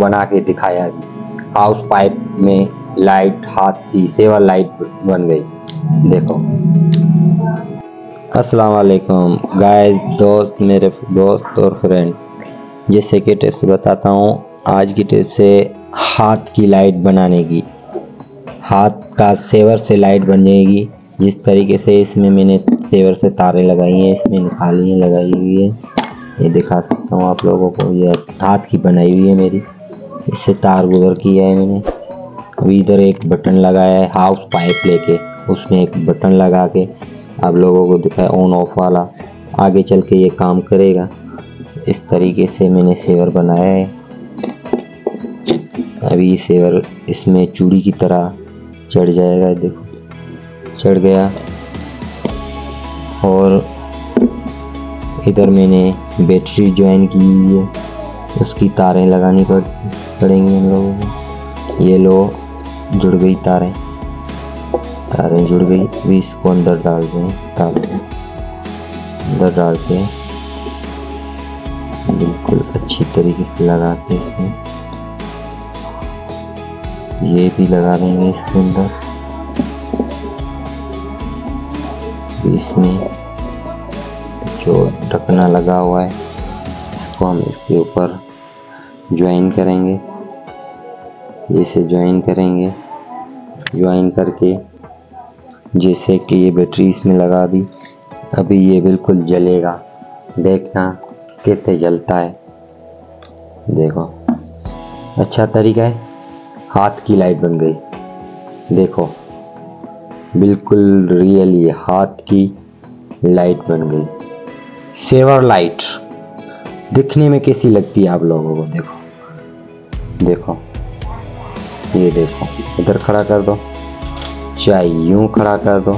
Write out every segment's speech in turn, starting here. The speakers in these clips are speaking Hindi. बना के दिखाया भी। हाउस पाइप में लाइट हाथ की सेवा लाइट बन गई। देखो अस्सलाम वालेकुम गाइस, दोस्त मेरे दोस्त और फ्रेंड, जैसे कि टिप्स बताता हूँ आज की टिप्स है हाथ की लाइट बनाने की। हाथ का सेवर से लाइट बन जाएगी जिस तरीके से इसमें मैंने सेवर से तारे लगाई हैं, इसमें निकालियाँ लगाई हुई है, ये दिखा सकता हूँ आप लोगों को। ये हाथ की बनाई हुई है मेरी, इससे तार गुजर किया है मैंने। अभी इधर एक बटन लगाया है हाउस पाइप लेके, उसमें एक बटन लगा के आप लोगों को दिखाया ऑन ऑफ वाला, आगे चल के ये काम करेगा। इस तरीके से मैंने सेवर बनाया है। अभी सेवर इसमें चूड़ी की तरह चढ़ जाएगा, देखो चढ़ गया। और इधर मैंने बैटरी ज्वाइन की है, उसकी तारें लगानी पड़ेंगी हम लोगों को। ये लो जुड़ गई तारें, तारें जुड़ गई। अभी इसको अंदर डाल दें, तारें अंदर डाल के बिल्कुल अच्छी तरीके से लगा के इसमें ये भी लगा देंगे इसके अंदर। इसमें जो ढकना लगा हुआ है इसको हम इसके ऊपर ज्वाइन करेंगे, जैसे ज्वाइन करेंगे, ज्वाइन करके जैसे कि ये बैटरी इसमें लगा दी। अभी ये बिल्कुल जलेगा, देखना कैसे जलता है। देखो अच्छा तरीका है, हाथ की लाइट बन गई। देखो बिल्कुल रियली हाथ की लाइट बन गई, सेवर लाइट। दिखने में कैसी लगती है आप लोगों को, देखो देखो ये देखो। इधर खड़ा कर दो चाहे यूँ खड़ा कर दो,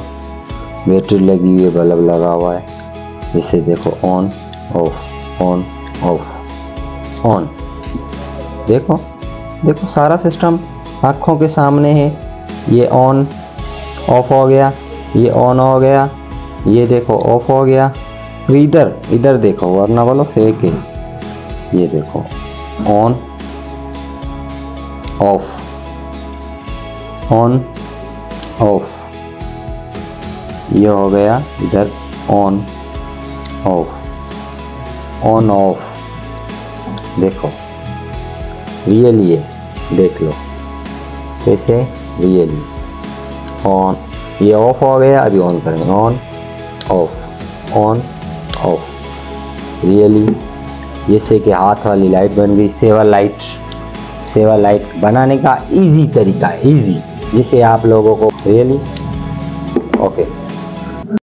बैटरी लगी हुई है, बल्ब लगा हुआ है, इसे देखो on off on off on. देखो देखो सारा सिस्टम आँखों के सामने है। ये ऑन ऑफ हो गया, ये ऑन हो गया, ये देखो ऑफ हो गया। इधर इधर देखो वरना बोलो फेक है। ये देखो ऑन ऑफ ऑन ऑफ, ये हो गया। इधर ऑन ऑफ ऑन ऑफ, देखो रियली है, देख लो कैसे रियली। ऑन ये ऑफ हो गया, अभी ऑन करेंगे ऑन ऑफ रियली। जैसे कि हाथ वाली लाइट बन गई सेवा लाइट। सेवा लाइट बनाने का इजी तरीका है, इजी, जिसे आप लोगों को रियली ओके।